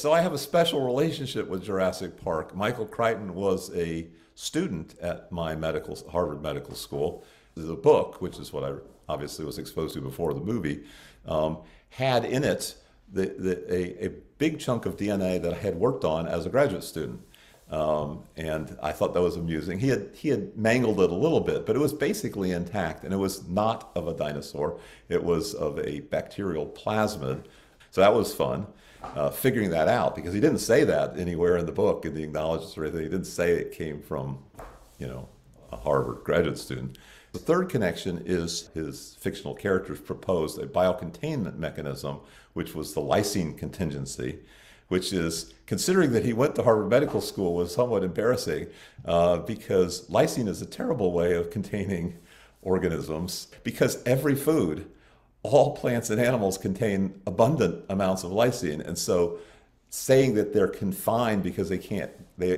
So I have a special relationship with Jurassic Park. Michael Crichton was a student at my Harvard Medical School. The book, which is what I obviously was exposed to before the movie, had in it a big chunk of DNA that I had worked on as a graduate student. And I thought that was amusing. He had mangled it a little bit, but it was basically intact, and it was not of a dinosaur. It was of a bacterial plasmid. So that was fun, figuring that out, because he didn't say that anywhere in the book, in the acknowledgments or anything. He didn't say it came from, you know, a Harvard graduate student. The third connection is his fictional characters proposed a biocontainment mechanism, which was the lysine contingency, which is, considering that he went to Harvard Medical School, was somewhat embarrassing, because lysine is a terrible way of containing organisms, because every food, all plants and animals contain abundant amounts of lysine. And so saying that they're confined because they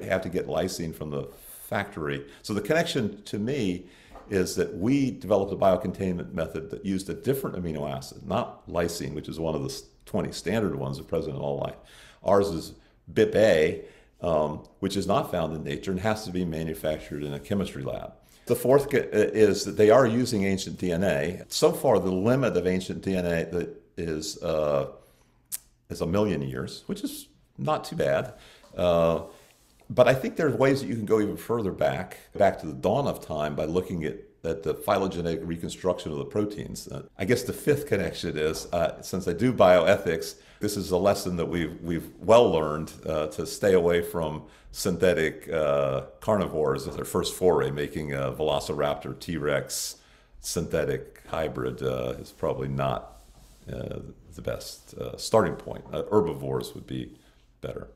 have to get lysine from the factory. So the connection to me is that we developed a biocontainment method that used a different amino acid, not lysine, which is one of the 20 standard ones that are present in all life. Ours is BIPA, which is not found in nature and has to be manufactured in a chemistry lab. The fourth is that they are using ancient DNA. So far, the limit of ancient DNA that is a million years, which is not too bad. But I think there's ways that you can go even further back to the dawn of time by looking at the phylogenetic reconstruction of the proteins. I guess the fifth connection is, since I do bioethics, this is a lesson that we've well learned to stay away from synthetic carnivores as their first foray. Making a Velociraptor T-Rex synthetic hybrid is probably not the best starting point. Herbivores would be better.